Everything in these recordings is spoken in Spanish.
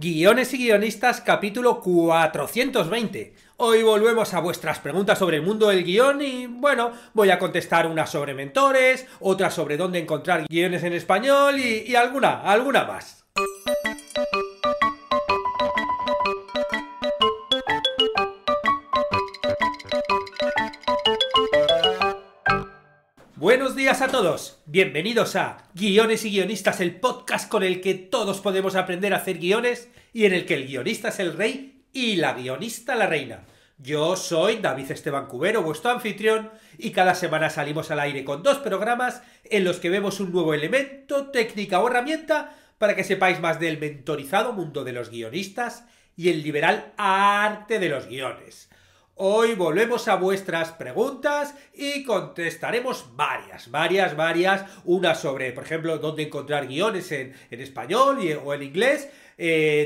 Guiones y guionistas, capítulo 420. Hoy volvemos a vuestras preguntas sobre el mundo del guión y, bueno, voy a contestar unas sobre mentores, otras sobre dónde encontrar guiones en español y alguna más. Buenos días a todos, bienvenidos a Guiones y Guionistas, el podcast con el que todos podemos aprender a hacer guiones y en el que el guionista es el rey y la guionista la reina. Yo soy David Esteban Cubero, vuestro anfitrión, y cada semana salimos al aire con dos programas en los que vemos un nuevo elemento, técnica o herramienta para que sepáis más del mentorizado mundo de los guionistas y el liberal arte de los guiones. Hoy volvemos a vuestras preguntas y contestaremos varias. Una sobre, por ejemplo, dónde encontrar guiones en español o en inglés.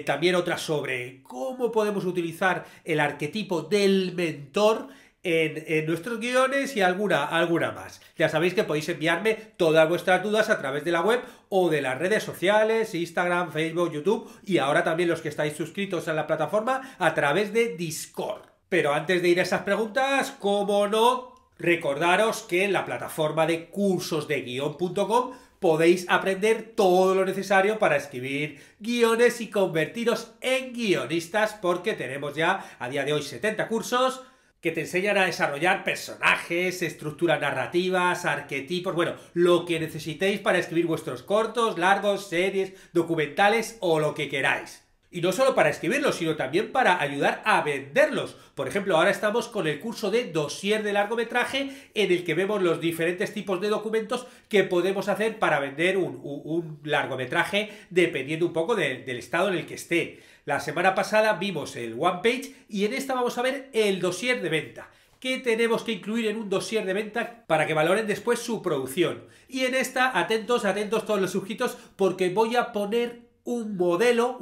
También otra sobre cómo podemos utilizar el arquetipo del mentor en nuestros guiones y alguna más. Ya sabéis que podéis enviarme todas vuestras dudas a través de la web o de las redes sociales, Instagram, Facebook, YouTube y ahora también los que estáis suscritos a la plataforma a través de Discord. Pero antes de ir a esas preguntas, como no, recordaros que en la plataforma de cursosdeguion.com podéis aprender todo lo necesario para escribir guiones y convertiros en guionistas, porque tenemos ya a día de hoy 70 cursos que te enseñan a desarrollar personajes, estructuras narrativas, arquetipos, bueno, lo que necesitéis para escribir vuestros cortos, largos, series, documentales o lo que queráis. Y no solo para escribirlos, sino también para ayudar a venderlos. Por ejemplo, ahora estamos con el curso de dossier de largometraje en el que vemos los diferentes tipos de documentos que podemos hacer para vender un largometraje dependiendo un poco del estado en el que esté. La semana pasada vimos el one page y en esta vamos a ver el dossier de venta. ¿Qué tenemos que incluir en un dossier de venta para que valoren después su producción? Y en esta, atentos todos los suscritos, porque voy a poner un modelo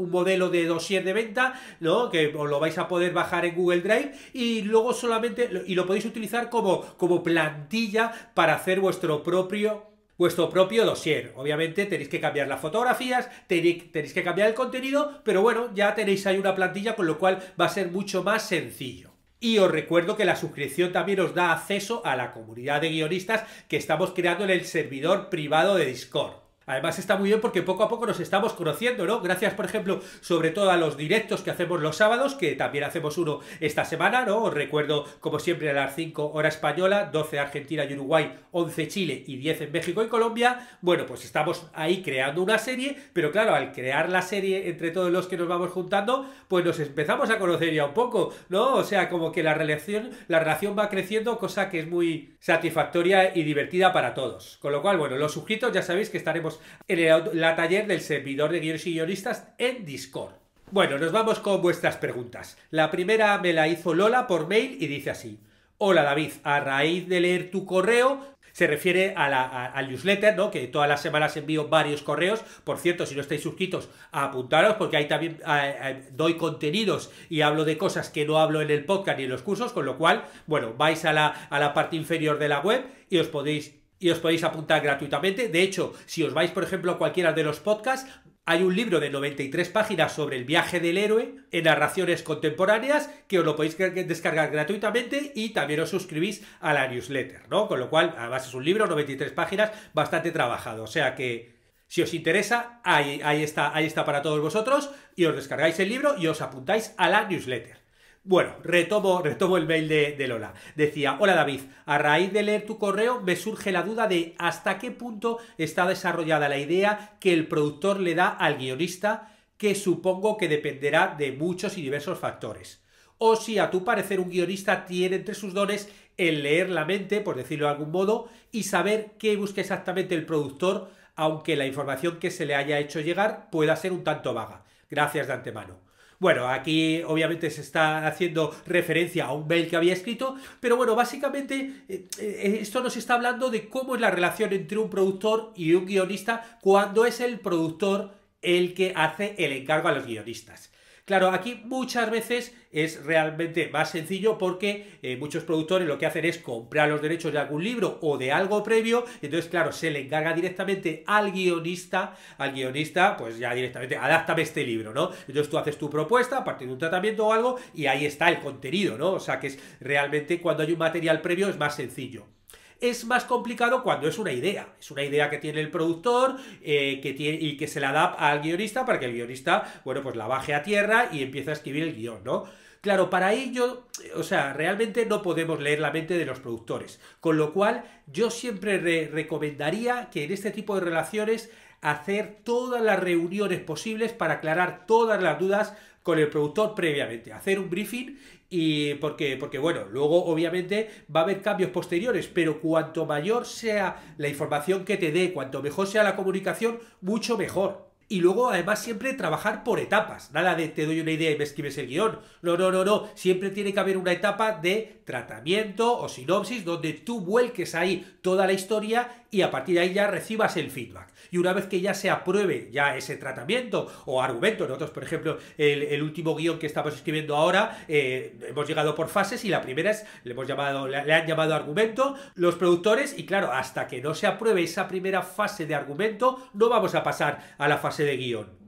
de dossier de venta, ¿no? Que os lo vais a poder bajar en Google Drive y luego lo podéis utilizar como plantilla para hacer vuestro propio dossier. Obviamente tenéis que cambiar las fotografías, tenéis que cambiar el contenido, pero bueno, ya tenéis ahí una plantilla, con lo cual va a ser mucho más sencillo. Y os recuerdo que la suscripción también os da acceso a la comunidad de guionistas que estamos creando en el servidor privado de Discord. Además está muy bien porque poco a poco nos estamos conociendo, ¿no? Gracias, por ejemplo, sobre todo a los directos que hacemos los sábados, que también hacemos uno esta semana, ¿no? Os recuerdo, como siempre, a las 5 hora española, 12 Argentina y Uruguay, 11 Chile y 10 en México y Colombia. Bueno, pues estamos ahí creando una serie, pero claro, al crear la serie entre todos los que nos vamos juntando, pues nos empezamos a conocer ya un poco, ¿no? O sea, como que la relación va creciendo, cosa que es muy satisfactoria y divertida para todos. Con lo cual, bueno, los suscritos ya sabéis que estaremos en la taller del servidor de guiones y guionistas en Discord. Bueno, nos vamos con vuestras preguntas. La primera me la hizo Lola por mail y dice así: hola David, a raíz de leer tu correo, se refiere al newsletter, ¿no? Que todas las semanas envío varios correos. Por cierto, si no estáis suscritos, apuntaros, porque ahí también doy contenidos y hablo de cosas que no hablo en el podcast ni en los cursos, con lo cual, bueno, vais a la parte inferior de la web y os podéis apuntar gratuitamente. De hecho, si os vais, por ejemplo, a cualquiera de los podcasts, hay un libro de 93 páginas sobre el viaje del héroe en narraciones contemporáneas que os lo podéis descargar gratuitamente y también os suscribís a la newsletter, ¿no? Con lo cual, además es un libro, 93 páginas, bastante trabajado. O sea que, si os interesa, ahí está para todos vosotros y os descargáis el libro y os apuntáis a la newsletter. Bueno, retomo el mail de Lola. Decía: hola David, a raíz de leer tu correo me surge la duda de hasta qué punto está desarrollada la idea que el productor le da al guionista, que supongo que dependerá de muchos y diversos factores. O si a tu parecer un guionista tiene entre sus dones el leer la mente, por decirlo de algún modo, y saber qué busca exactamente el productor, aunque la información que se le haya hecho llegar pueda ser un tanto vaga. Gracias de antemano. Bueno, aquí obviamente se está haciendo referencia a un mail que había escrito, pero bueno, básicamente esto nos está hablando de cómo es la relación entre un productor y un guionista cuando es el productor el que hace el encargo a los guionistas. Claro, aquí muchas veces es realmente más sencillo porque muchos productores lo que hacen es comprar los derechos de algún libro o de algo previo, entonces claro, se le encarga directamente al guionista pues ya directamente, adáptame este libro, ¿no? Entonces tú haces tu propuesta a partir de un tratamiento o algo y ahí está el contenido, ¿no? O sea que es realmente cuando hay un material previo es más sencillo. Es más complicado cuando es una idea que tiene el productor y que se la da al guionista para que el guionista, bueno, pues la baje a tierra y empiece a escribir el guión, ¿no? Claro, para ello, o sea, realmente no podemos leer la mente de los productores, con lo cual yo siempre recomendaría que en este tipo de relaciones hacer todas las reuniones posibles para aclarar todas las dudas con el productor previamente, hacer un briefing y porque bueno, luego obviamente va a haber cambios posteriores, pero cuanto mayor sea la información que te dé, cuanto mejor sea la comunicación, mucho mejor. Y luego, además, siempre trabajar por etapas. Nada de te doy una idea y me escribes el guión. No, no, no, no. Siempre tiene que haber una etapa de tratamiento o sinopsis donde tú vuelques ahí toda la historia y a partir de ahí ya recibas el feedback. Y una vez que ya se apruebe ya ese tratamiento o argumento, nosotros, por ejemplo, el último guión que estamos escribiendo ahora, hemos llegado por fases y la primera es, le han llamado argumento los productores y claro, hasta que no se apruebe esa primera fase de argumento, no vamos a pasar a la fase de guión.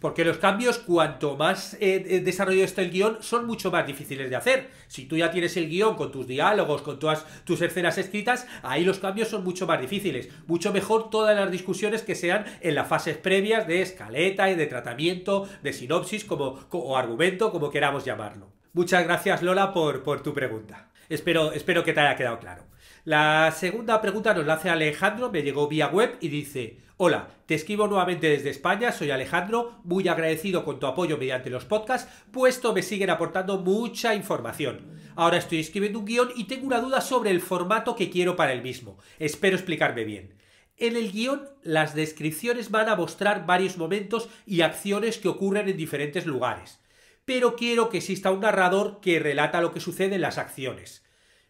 Porque los cambios, cuanto más desarrollado está el guión, son mucho más difíciles de hacer. Si tú ya tienes el guión con tus diálogos, con todas tus escenas escritas, ahí los cambios son mucho más difíciles. Mucho mejor todas las discusiones que sean en las fases previas de escaleta, de tratamiento, de sinopsis o argumento, como queramos llamarlo. Muchas gracias, Lola, por tu pregunta. Espero que te haya quedado claro. La segunda pregunta nos la hace Alejandro, me llegó vía web y dice: hola, te escribo nuevamente desde España, soy Alejandro, muy agradecido con tu apoyo mediante los podcasts, puesto me siguen aportando mucha información. Ahora estoy escribiendo un guión y tengo una duda sobre el formato que quiero para el mismo. Espero explicarme bien. En el guión, las descripciones van a mostrar varios momentos y acciones que ocurren en diferentes lugares, pero quiero que exista un narrador que relata lo que sucede en las acciones.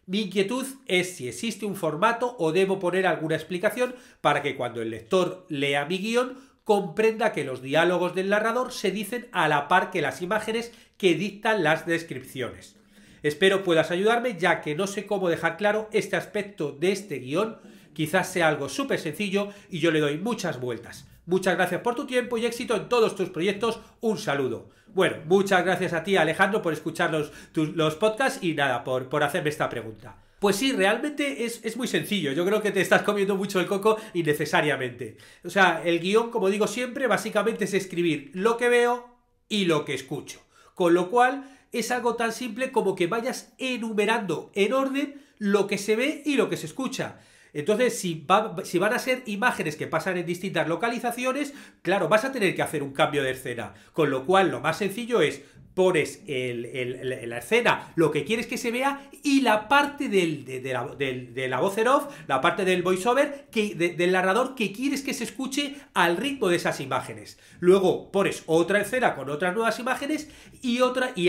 Mi inquietud es si existe un formato o debo poner alguna explicación para que cuando el lector lea mi guión comprenda que los diálogos del narrador se dicen a la par que las imágenes que dictan las descripciones. Espero puedas ayudarme ya que no sé cómo dejar claro este aspecto de este guión. Quizás sea algo súper sencillo y yo le doy muchas vueltas. Muchas gracias por tu tiempo y éxito en todos tus proyectos. Un saludo. Bueno, muchas gracias a ti, Alejandro, por escuchar los podcasts y nada, por hacerme esta pregunta. Pues sí, realmente es muy sencillo. Yo creo que te estás comiendo mucho el coco innecesariamente. O sea, el guión, como digo siempre, básicamente es escribir lo que veo y lo que escucho. Con lo cual, es algo tan simple como que vayas enumerando en orden lo que se ve y lo que se escucha. Entonces, si van a ser imágenes que pasan en distintas localizaciones, claro, vas a tener que hacer un cambio de escena. Con lo cual, lo más sencillo es pones la escena, lo que quieres que se vea, y la parte de la voz en off, la parte del voiceover, del narrador que quieres que se escuche al ritmo de esas imágenes. Luego pones otra escena con otras nuevas imágenes y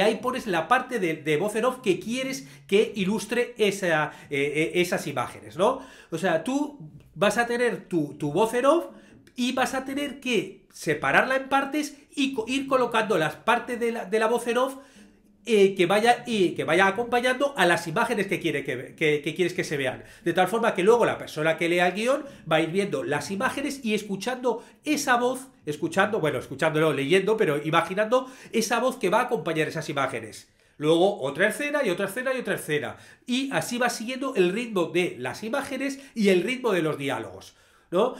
ahí pones la parte de voz en off que quieres que ilustre esas imágenes, ¿no? O sea, tú vas a tener tu voz en off y vas a tener que separarla en partes y ir colocando las partes de la voz en off que vaya acompañando a las imágenes que quieres que se vean. De tal forma que luego la persona que lea el guión va a ir viendo las imágenes y escuchando esa voz, escuchándolo, leyendo, pero imaginando esa voz que va a acompañar esas imágenes. Luego otra escena y otra escena y otra escena. Y así va siguiendo el ritmo de las imágenes y el ritmo de los diálogos, ¿no?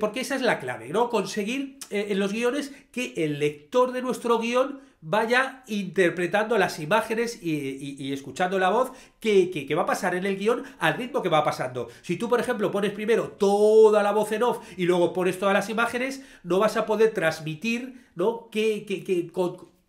Porque esa es la clave, ¿no? Conseguir en los guiones que el lector de nuestro guión vaya interpretando las imágenes y escuchando la voz que va a pasar en el guión al ritmo que va pasando. Si tú, por ejemplo, pones primero toda la voz en off y luego pones todas las imágenes, no vas a poder transmitir, ¿no?,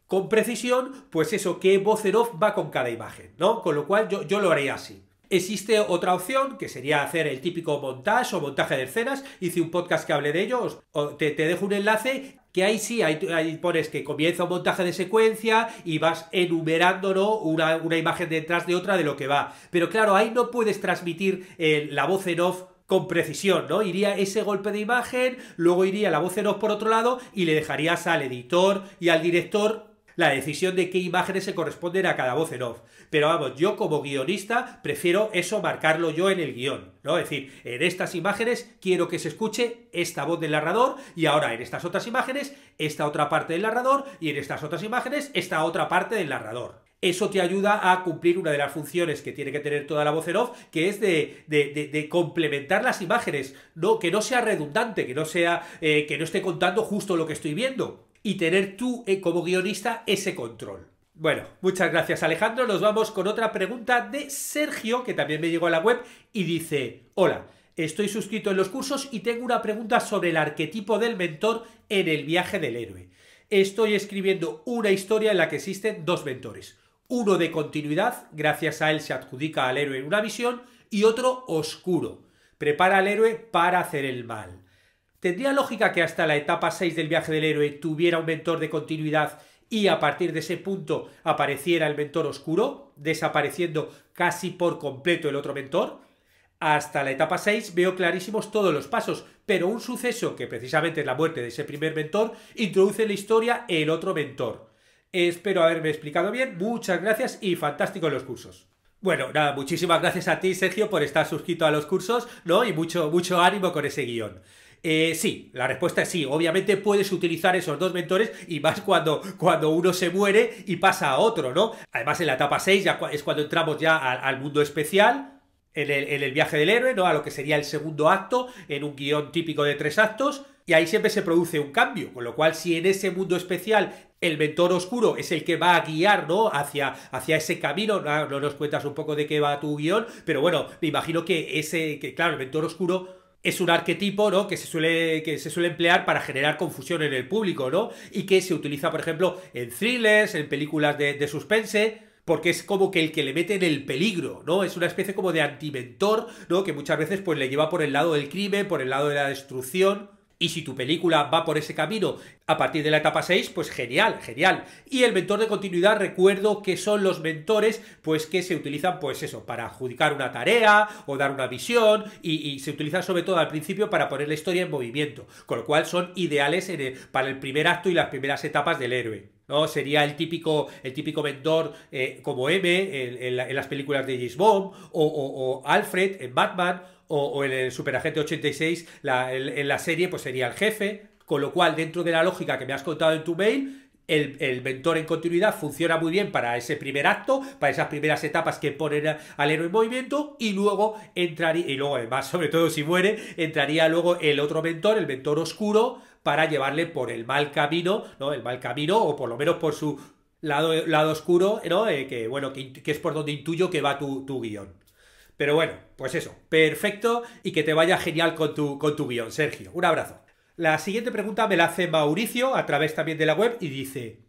con precisión, pues eso, qué voz en off va con cada imagen, ¿no? Con lo cual yo lo haría así. Existe otra opción, que sería hacer el típico montaje o montaje de escenas. Hice un podcast que hablé de ello, te dejo un enlace, que ahí sí, ahí pones que comienza un montaje de secuencia y vas enumerando, ¿no?, una imagen detrás de otra de lo que va. Pero claro, ahí no puedes transmitir la voz en off con precisión, ¿no? Iría ese golpe de imagen, luego iría la voz en off por otro lado y le dejarías al editor y al director la decisión de qué imágenes se corresponden a cada voz en off. Pero vamos, yo como guionista prefiero eso marcarlo yo en el guión, ¿no? Es decir, en estas imágenes quiero que se escuche esta voz del narrador y ahora en estas otras imágenes esta otra parte del narrador y en estas otras imágenes esta otra parte del narrador. Eso te ayuda a cumplir una de las funciones que tiene que tener toda la voz en off, que es de complementar las imágenes, ¿no? Que no sea redundante, que no esté contando justo lo que estoy viendo, y tener tú como guionista ese control. Bueno, muchas gracias, Alejandro. Nos vamos con otra pregunta de Sergio, que también me llegó a la web, y dice: hola, estoy suscrito en los cursos y tengo una pregunta sobre el arquetipo del mentor en el viaje del héroe. Estoy escribiendo una historia en la que existen dos mentores. Uno de continuidad, gracias a él se adjudica al héroe una misión, y otro oscuro, prepara al héroe para hacer el mal. ¿Tendría lógica que hasta la etapa 6 del viaje del héroe tuviera un mentor de continuidad y a partir de ese punto apareciera el mentor oscuro, desapareciendo casi por completo el otro mentor? Hasta la etapa 6 veo clarísimos todos los pasos, pero un suceso, que precisamente es la muerte de ese primer mentor, introduce en la historia el otro mentor. Espero haberme explicado bien, muchas gracias y fantástico en los cursos. Bueno, nada, muchísimas gracias a ti, Sergio, por estar suscrito a los cursos, ¿no? Y mucho ánimo con ese guión. Sí, la respuesta es sí. Obviamente puedes utilizar esos dos mentores y más cuando uno se muere y pasa a otro, ¿no? Además, en la etapa 6 ya es cuando entramos ya al mundo especial, en el viaje del héroe, ¿no? A lo que sería el segundo acto, en un guión típico de 3 actos, y ahí siempre se produce un cambio, con lo cual si en ese mundo especial el mentor oscuro es el que va a guiar, ¿no? hacia ese camino, no nos cuentas un poco de qué va tu guión, pero bueno, me imagino que claro, el mentor oscuro es un arquetipo, ¿no? que se suele emplear para generar confusión en el público, ¿no? Y que se utiliza, por ejemplo, en thrillers, en películas de suspense, porque es como que el que le mete en el peligro, ¿no? Es una especie como de antimentor, ¿no? Que muchas veces pues le lleva por el lado del crimen, por el lado de la destrucción. Y si tu película va por ese camino a partir de la etapa 6, pues genial, genial. Y el mentor de continuidad, recuerdo que son los mentores pues que se utilizan, pues eso, para adjudicar una tarea o dar una misión, y se utilizan sobre todo al principio para poner la historia en movimiento, con lo cual son ideales para el primer acto y las primeras etapas del héroe, ¿no? Sería el típico mentor como M en las películas de James Bond, o Alfred en Batman, o en el Superagente 86, en la serie, pues sería el jefe. Con lo cual, dentro de la lógica que me has contado en tu mail, el mentor en continuidad funciona muy bien para ese primer acto, para esas primeras etapas que ponen al héroe en movimiento, y luego entraría, y luego además, sobre todo si muere, entraría luego el otro mentor, el mentor oscuro, para llevarle por el mal camino, ¿no? El mal camino, o por lo menos por su lado oscuro, ¿no? Que bueno, que es por donde intuyo que va tu guión. Pero bueno, pues eso, perfecto, y que te vaya genial con tu guión, Sergio. Un abrazo. La siguiente pregunta me la hace Mauricio a través también de la web y dice: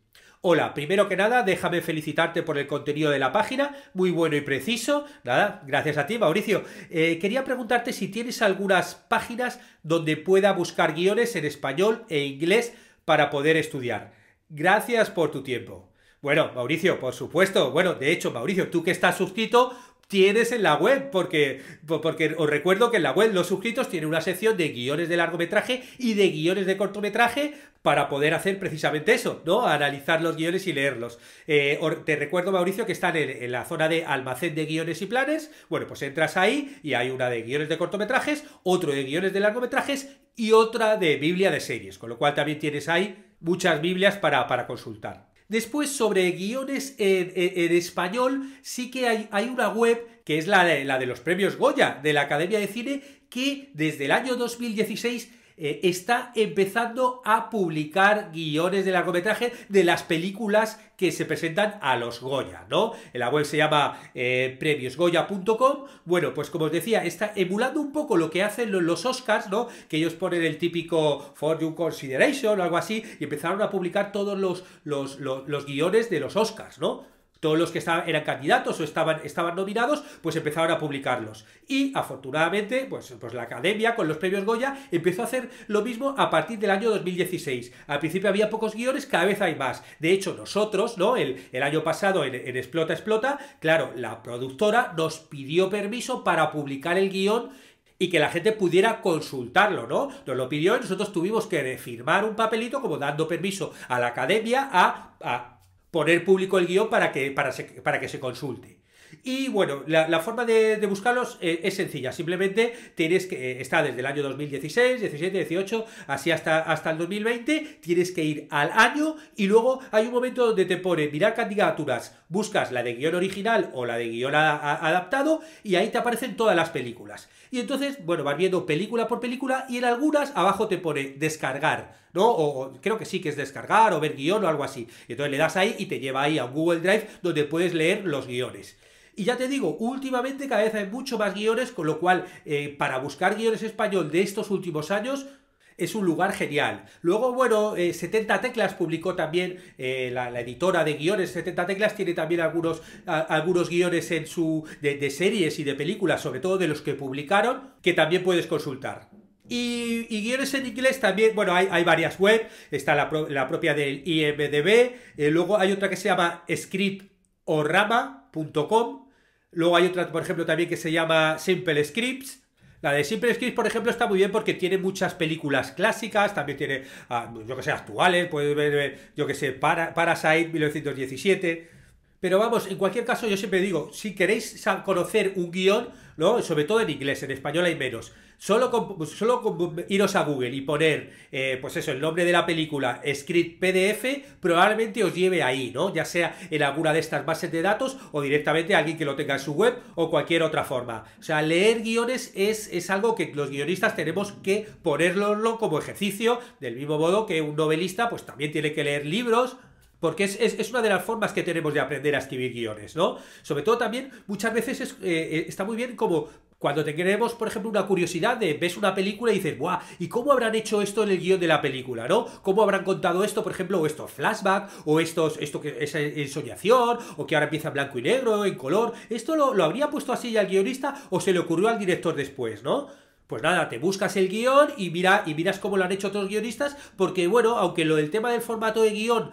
hola, primero que nada déjame felicitarte por el contenido de la página, muy bueno y preciso. Nada, gracias a ti, Mauricio. Quería preguntarte si tienes algunas páginas donde pueda buscar guiones en español e inglés para poder estudiar. Gracias por tu tiempo. Bueno, Mauricio, por supuesto. Bueno, de hecho, Mauricio, tú que estás suscrito, tienes en la web, porque os recuerdo que en la web los suscritos tienen una sección de guiones de largometraje y de guiones de cortometraje para poder hacer precisamente eso, ¿no? Analizar los guiones y leerlos. Te recuerdo, Mauricio, que están en la zona de almacén de guiones y planes. Bueno, pues entras ahí y hay una de guiones de cortometrajes, otro de guiones de largometrajes y otra de biblia de series, con lo cual también tienes ahí muchas biblias para consultar. Después, sobre guiones en español, sí que hay una web que es la de los premios Goya, de la Academia de Cine, que desde el año 2016 está empezando a publicar guiones de largometraje de las películas que se presentan a los Goya, ¿no? La web se llama premiosgoya.com. Bueno, pues como os decía, está emulando un poco lo que hacen los Oscars, ¿no? Que ellos ponen el típico For Your Consideration o algo así, y empezaron a publicar todos los guiones de los Oscars, ¿no? Todos los que eran candidatos o estaban nominados, pues empezaron a publicarlos. Y, afortunadamente, pues la Academia, con los premios Goya, empezó a hacer lo mismo a partir del año 2016. Al principio había pocos guiones, cada vez hay más. De hecho, nosotros, ¿no? El año pasado, en Explota Explota, claro, la productora nos pidió permiso para publicar el guión y que la gente pudiera consultarlo, ¿no? Nos lo pidió y nosotros tuvimos que firmar un papelito como dando permiso a la academia a poner público el guión para que se consulte. Y bueno, la forma de buscarlos es sencilla, simplemente tienes que, está desde el año 2016, 17, 18, así hasta el 2020, tienes que ir al año y luego hay un momento donde te pone mirar candidaturas, buscas la de guión original o la de guión adaptado y ahí te aparecen todas las películas. Y entonces, bueno, vas viendo película por película y en algunas abajo te pone descargar, ¿no? O creo que sí que es descargar o ver guión o algo así. Y entonces le das ahí y te lleva ahí a un Google Drive donde puedes leer los guiones. Y ya te digo, últimamente cada vez hay mucho más guiones, con lo cual para buscar guiones español de estos últimos años es un lugar genial. Luego, bueno, 70 Teclas publicó también, la editora de guiones 70 Teclas tiene también algunos guiones en de series y de películas, sobre todo de los que publicaron, que también puedes consultar. Y guiones en inglés también, bueno, hay varias web, está la propia del IMDb, luego hay otra que se llama scriptorama.com, luego hay otra, por ejemplo, también que se llama Simple Scripts. La de Simple Scripts, por ejemplo, está muy bien porque tiene muchas películas clásicas, también tiene, yo que sé, actuales, puedes ver, yo que sé, Parasite, 1917... Pero vamos, en cualquier caso, yo siempre digo, si queréis conocer un guión, ¿no? Sobre todo en inglés, en español hay menos. Solo con iros a Google y poner, pues eso, el nombre de la película, script PDF, probablemente os lleve ahí, ¿no? Ya sea en alguna de estas bases de datos o directamente a alguien que lo tenga en su web o cualquier otra forma. O sea, leer guiones es algo que los guionistas tenemos que ponerlo como ejercicio, del mismo modo que un novelista, pues también tiene que leer libros. Porque es una de las formas que tenemos de aprender a escribir guiones, ¿no? Sobre todo también, muchas veces está muy bien como cuando tenemos, por ejemplo, una curiosidad de ves una película y dices, ¡buah! ¿Y cómo habrán hecho esto en el guión de la película, no? ¿Cómo habrán contado esto, por ejemplo, o estos flashbacks, o esto que es ensoñación, o que ahora empieza en blanco y negro, en color? ¿Esto lo habría puesto así al guionista o se le ocurrió al director después, no? Pues nada, te buscas el guión y miras cómo lo han hecho otros guionistas, porque bueno, aunque lo del tema del formato de guión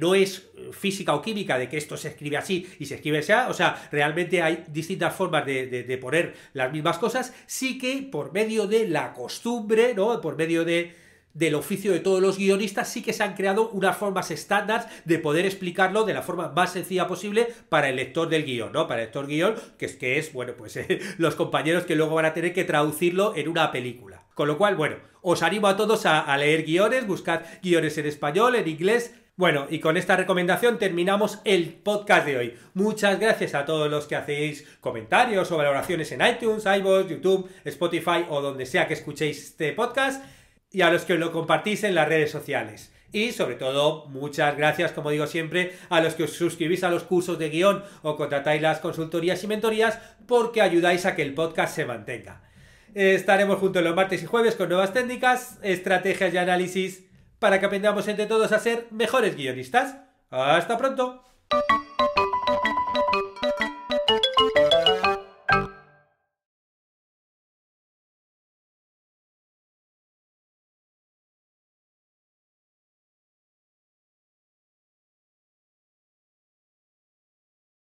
no es física o química de que esto se escribe así y se escribe así, o sea, realmente hay distintas formas de poner las mismas cosas, sí que por medio de la costumbre, ¿no? Por medio del oficio de todos los guionistas sí que se han creado unas formas estándar de poder explicarlo de la forma más sencilla posible para el lector del guión, ¿no? Para el lector guión, que es bueno, pues los compañeros que luego van a tener que traducirlo en una película. Con lo cual, bueno, os animo a todos a leer guiones, buscad guiones en español, en inglés. Bueno, y con esta recomendación terminamos el podcast de hoy. Muchas gracias a todos los que hacéis comentarios o valoraciones en iTunes, iVoox, YouTube, Spotify o donde sea que escuchéis este podcast, y a los que lo compartís en las redes sociales. Y sobre todo, muchas gracias, como digo siempre, a los que os suscribís a los cursos de guión o contratáis las consultorías y mentorías, porque ayudáis a que el podcast se mantenga. Estaremos juntos los martes y jueves con nuevas técnicas, estrategias y análisis para que aprendamos entre todos a ser mejores guionistas. ¡Hasta pronto!